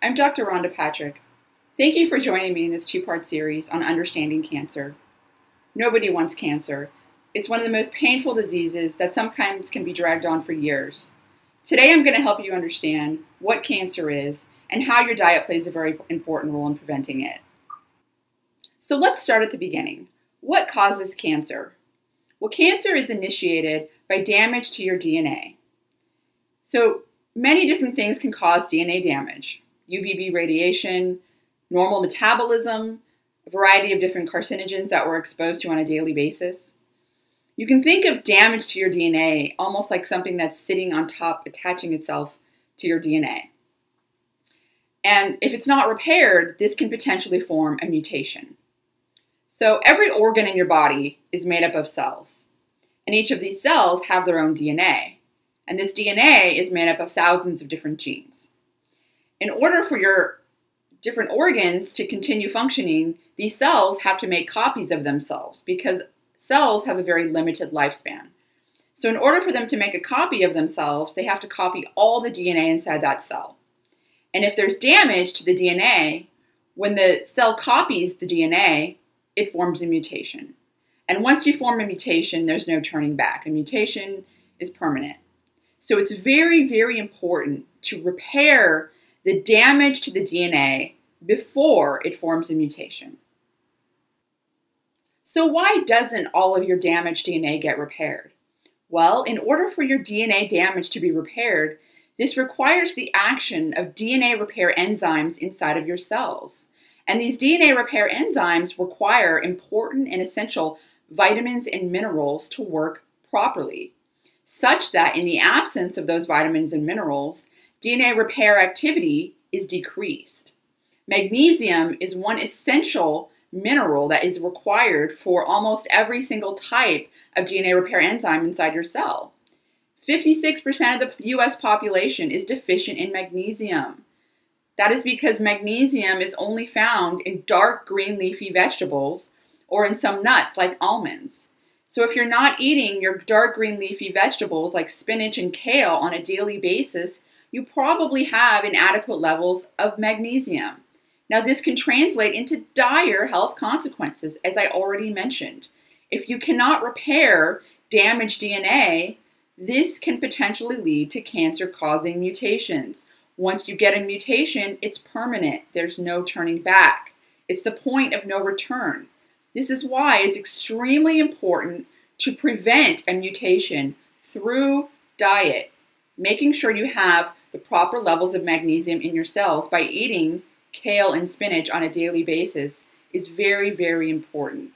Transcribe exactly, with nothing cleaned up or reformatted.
I'm Doctor Rhonda Patrick. Thank you for joining me in this two-part series on understanding cancer. Nobody wants cancer. It's one of the most painful diseases that sometimes can be dragged on for years. Today I'm going to help you understand what cancer is and how your diet plays a very important role in preventing it. So let's start at the beginning. What causes cancer? Well, cancer is initiated by damage to your D N A. So many different things can cause D N A damage. U V B radiation, normal metabolism, a variety of different carcinogens that we're exposed to on a daily basis. You can think of damage to your D N A almost like something that's sitting on top, attaching itself to your D N A. And if it's not repaired, this can potentially form a mutation. So every organ in your body is made up of cells, and each of these cells have their own D N A. And this D N A is made up of thousands of different genes. In order for your different organs to continue functioning, these cells have to make copies of themselves because cells have a very limited lifespan. So in order for them to make a copy of themselves, they have to copy all the D N A inside that cell. And if there's damage to the D N A, when the cell copies the D N A, it forms a mutation. And once you form a mutation, there's no turning back. A mutation is permanent. So it's very, very important to repair the damage to the D N A before it forms a mutation. So why doesn't all of your damaged D N A get repaired? Well, in order for your D N A damage to be repaired, this requires the action of D N A repair enzymes inside of your cells. And these D N A repair enzymes require important and essential vitamins and minerals to work properly, such that in the absence of those vitamins and minerals, D N A repair activity is decreased. Magnesium is one essential mineral that is required for almost every single type of D N A repair enzyme inside your cell. fifty-six percent of the U S population is deficient in magnesium. That is because magnesium is only found in dark green leafy vegetables or in some nuts like almonds. So if you're not eating your dark green leafy vegetables like spinach and kale on a daily basis, you probably have inadequate levels of magnesium. Now, this can translate into dire health consequences, as I already mentioned. If you cannot repair damaged D N A, this can potentially lead to cancer-causing mutations. Once you get a mutation, it's permanent. There's no turning back. It's the point of no return. This is why it's extremely important to prevent a mutation through diet, making sure you have the proper levels of magnesium in your cells by eating kale and spinach on a daily basis is very, very important.